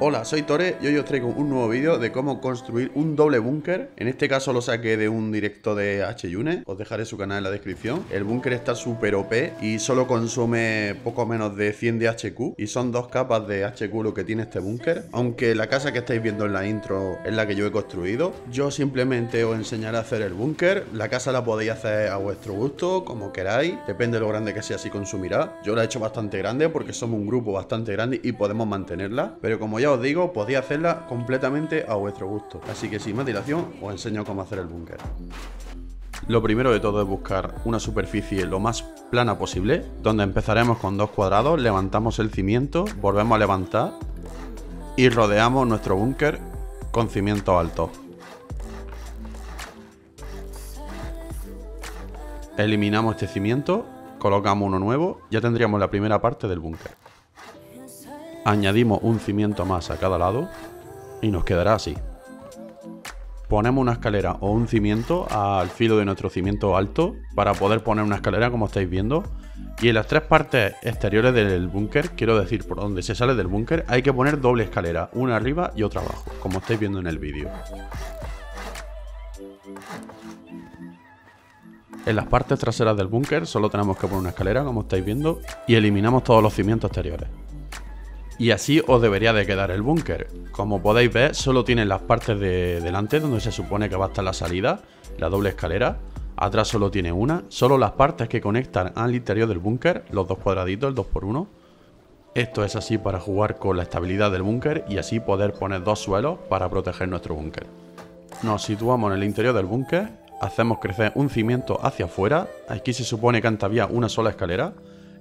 Hola, soy Tore y hoy os traigo un nuevo vídeo de cómo construir un doble búnker. En este caso lo saqué de un directo de Hjune, os dejaré su canal en la descripción. El búnker está súper OP y solo consume poco menos de 100 de HQ y son dos capas de HQ lo que tiene este búnker. Aunque la casa que estáis viendo en la intro es la que yo he construido, yo simplemente os enseñaré a hacer el búnker. La casa la podéis hacer a vuestro gusto, como queráis, depende de lo grande que sea, así consumirá. Yo la he hecho bastante grande porque somos un grupo bastante grande y podemos mantenerla, pero como ya os digo, podéis hacerla completamente a vuestro gusto. Así que sin más dilación, os enseño cómo hacer el búnker. Lo primero de todo es buscar una superficie lo más plana posible, donde empezaremos con dos cuadrados, levantamos el cimiento, volvemos a levantar y rodeamos nuestro búnker con cimientos altos. Eliminamos este cimiento, colocamos uno nuevo, ya tendríamos la primera parte del búnker. Añadimos un cimiento más a cada lado y nos quedará así. Ponemos una escalera o un cimiento al filo de nuestro cimiento alto para poder poner una escalera, como estáis viendo. Y en las tres partes exteriores del búnker, quiero decir, por donde se sale del búnker, hay que poner doble escalera, una arriba y otra abajo, como estáis viendo en el vídeo. En las partes traseras del búnker solo tenemos que poner una escalera, como estáis viendo, y eliminamos todos los cimientos exteriores. Y así os debería de quedar el búnker. Como podéis ver, solo tiene las partes de delante, donde se supone que va a estar la salida, la doble escalera. Atrás solo tiene una. Solo las partes que conectan al interior del búnker, los dos cuadraditos, el 2x1. Esto es así para jugar con la estabilidad del búnker y así poder poner dos suelos para proteger nuestro búnker. Nos situamos en el interior del búnker, hacemos crecer un cimiento hacia afuera. Aquí se supone que antes había una sola escalera.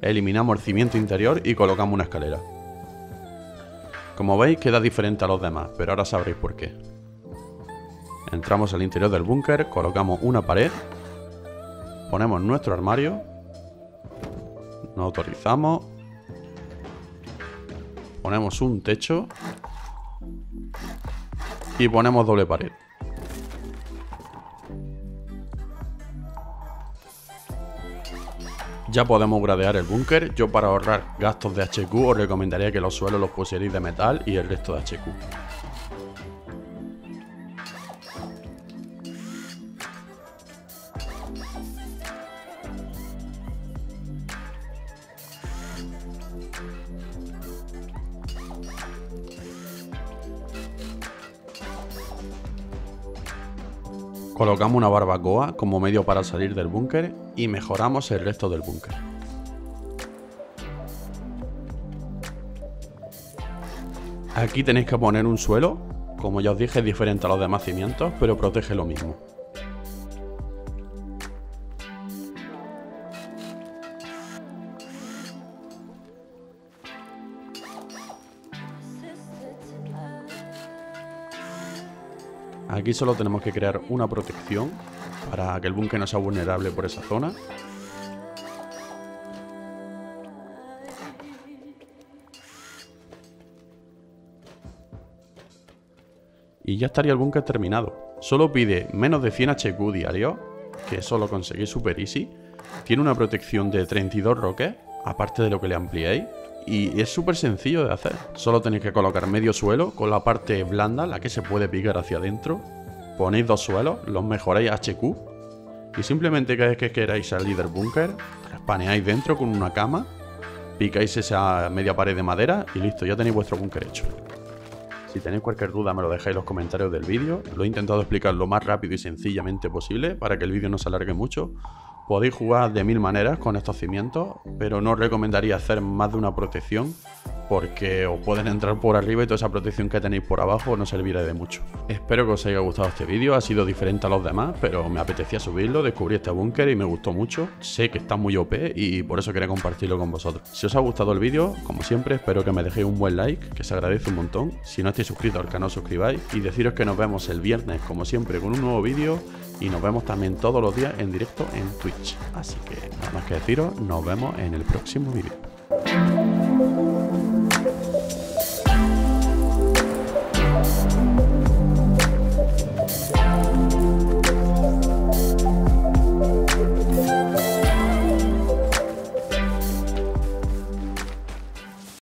Eliminamos el cimiento interior y colocamos una escalera. Como veis, queda diferente a los demás, pero ahora sabréis por qué. Entramos al interior del búnker, colocamos una pared, ponemos nuestro armario, nos autorizamos, ponemos un techo y ponemos doble pared. Ya podemos gradear el búnker. Yo, para ahorrar gastos de HQ, os recomendaría que los suelos los pusierais de metal y el resto de HQ. Colocamos una barbacoa como medio para salir del búnker y mejoramos el resto del búnker. Aquí tenéis que poner un suelo, como ya os dije, es diferente a los demás cimientos, pero protege lo mismo. Aquí solo tenemos que crear una protección para que el búnker no sea vulnerable por esa zona. Y ya estaría el búnker terminado. Solo pide menos de 100 HQ diarios, que eso lo conseguís super easy. Tiene una protección de 32 roques, aparte de lo que le ampliéis. Y es súper sencillo de hacer. Solo tenéis que colocar medio suelo con la parte blanda, la que se puede picar hacia adentro. Ponéis dos suelos, los mejoráis HQ. Y simplemente cada vez que queráis salir del búnker, espaneáis dentro con una cama, picáis esa media pared de madera y listo, ya tenéis vuestro búnker hecho. Si tenéis cualquier duda me lo dejáis en los comentarios del vídeo. Lo he intentado explicar lo más rápido y sencillamente posible para que el vídeo no se alargue mucho. Podéis jugar de mil maneras con estos cimientos, pero no os recomendaría hacer más de una protección porque os pueden entrar por arriba y toda esa protección que tenéis por abajo no servirá de mucho. Espero que os haya gustado este vídeo, ha sido diferente a los demás, pero me apetecía subirlo, descubrí este búnker y me gustó mucho. Sé que está muy OP y por eso quería compartirlo con vosotros. Si os ha gustado el vídeo, como siempre, espero que me dejéis un buen like, que se agradece un montón. Si no estáis suscritos al canal, suscribáis y deciros que nos vemos el viernes, como siempre, con un nuevo vídeo. Y nos vemos también todos los días en directo en Twitch. Así que nada más que deciros, nos vemos en el próximo vídeo.